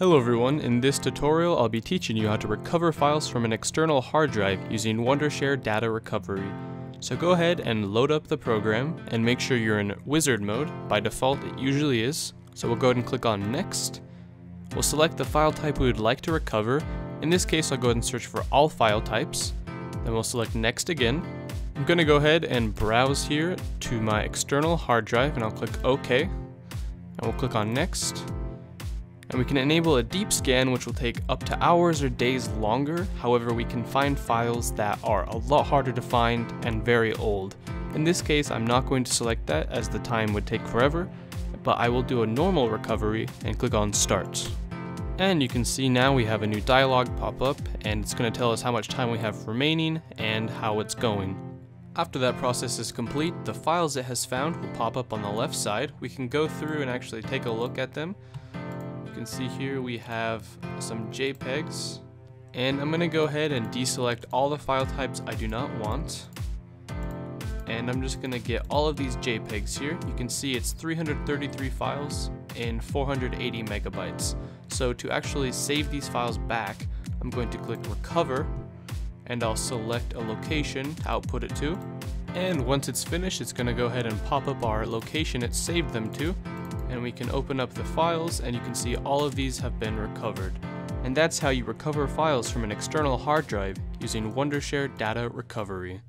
Hello everyone, in this tutorial I'll be teaching you how to recover files from an external hard drive using Wondershare Data Recovery. So go ahead and load up the program and make sure you're in wizard mode. By default it usually is, so we'll go ahead and click on next. We'll select the file type we would like to recover. In this case I'll go ahead and search for all file types, then we'll select next again. I'm going to go ahead and browse here to my external hard drive and I'll click OK, and we'll click on next. And we can enable a deep scan, which will take up to hours or days longer. However, we can find files that are a lot harder to find and very old. In this case, I'm not going to select that as the time would take forever, but I will do a normal recovery and click on Start. And you can see now we have a new dialog pop up and it's going to tell us how much time we have remaining and how it's going. After that process is complete, the files it has found will pop up on the left side. We can go through and actually take a look at them. You can see here we have some JPEGs, and I'm going to go ahead and deselect all the file types I do not want, and I'm just going to get all of these JPEGs here. You can see it's 333 files in 480 megabytes. So to actually save these files back, I'm going to click Recover, and I'll select a location to output it to, and once it's finished it's going to go ahead and pop up our location it saved them to. And we can open up the files and you can see all of these have been recovered. And that's how you recover files from an external hard drive using Wondershare Data Recovery.